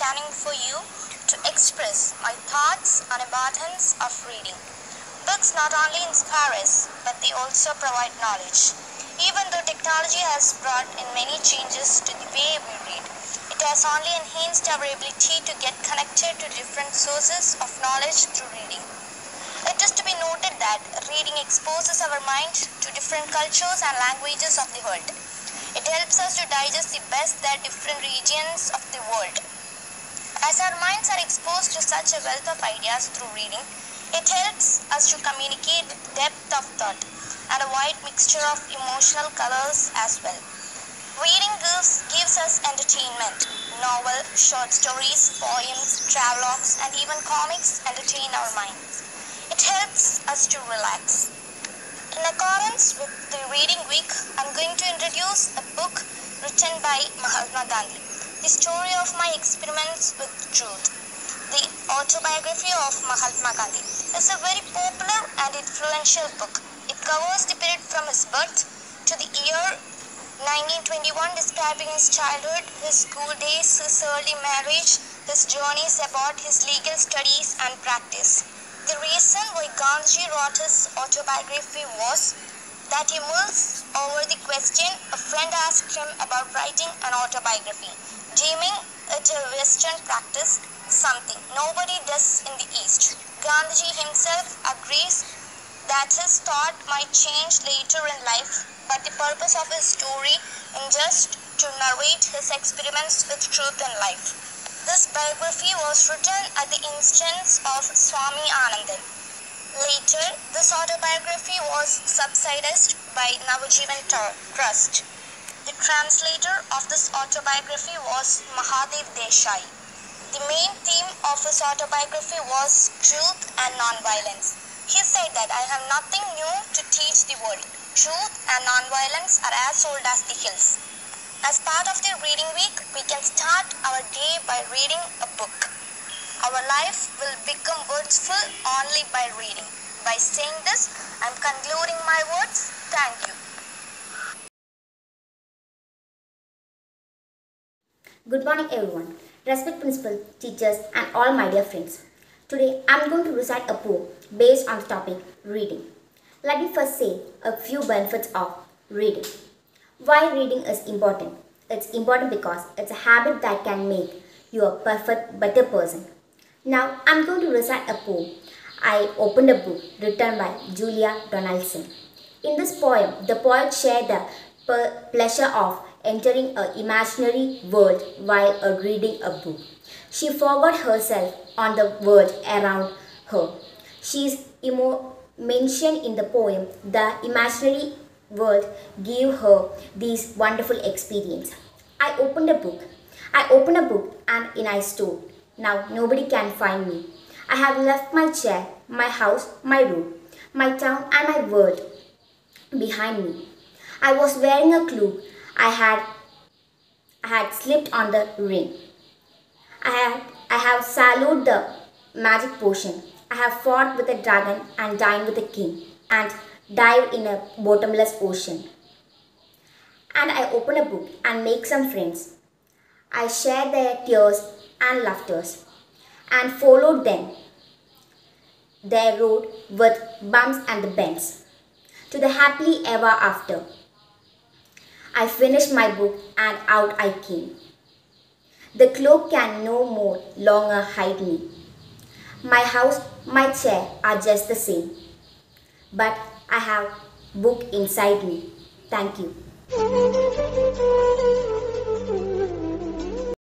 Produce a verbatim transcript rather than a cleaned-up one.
standing for you to express my thoughts on importance of reading. Books not only inspire us, but they also provide knowledge. Even though technology has brought in many changes to the way we read, it has only enhanced our ability to get connected to different sources of knowledge through reading. It is to be noted that reading exposes our mind to different cultures and languages of the world. It helps us to digest the best that different regions of the world. As our minds are exposed to such a wealth of ideas through reading, it helps us to communicate with depth of thought and a wide mixture of emotional colors as well. Reading gives, gives us entertainment. Novel, short stories, poems, travelogues, and even comics entertain our minds. It helps us to relax. In accordance with the Reading Week, I'm going to introduce a book written by Mahatma Gandhi, The Story of My Experiments with Truth. The autobiography of Mahatma Gandhi is a very popular and influential book. It covers the period from his birth to the year nineteen twenty-one, describing his childhood, his school days, his early marriage, his journeys about his legal studies and practice. The reason why Gandhi wrote his autobiography was that he mulled over the question a friend asked him about writing an autobiography, deeming it a Western practice, something nobody does in the East. Gandhi himself agrees that his thought might change later in life, but the purpose of his story is just to narrate his experiments with truth in life. This biography was written at the instance of Swami Anand. Later, this autobiography was subsidized by Navajivan Trust. The translator of this autobiography was Mahadev Deshai. The main theme of his autobiography was truth and nonviolence. He said that I have nothing new to teach the world. Truth and nonviolence are as old as the hills. As part of the Reading Week, we can start our day by reading a book. Our life will become worthful only by reading. By saying this, I'm concluding my words. Thank you. Good morning everyone. Respect principal, teachers and all my dear friends. Today, I'm going to recite a poem based on the topic reading. Let me first say a few benefits of reading. Why reading is important. It's important because it's a habit that can make you a perfect, better person. Now, I'm going to recite a poem, I Opened a Book, written by Julia Donaldson. In this poem, the poet shared the pleasure of entering an imaginary world while reading a book. She forgot herself on the world around her. She is mentioned in the poem, the imaginary world gave her these wonderful experience. I opened a book. I opened a book and in I stood. Now nobody can find me. I have left my chair, my house, my room, my town and my world behind me. I was wearing a cloak. I had I had slipped on the ring. I had I have swallowed the magic potion. I have fought with a dragon and dined with a king and dive in a bottomless ocean. And I open a book and make some friends. I share their tears and laughters and followed them, their road with bumps and bends, to the happily ever after. I finished my book and out I came. The cloak can no more longer hide me. My house, my chair are just the same. But I have a book inside me. Thank you.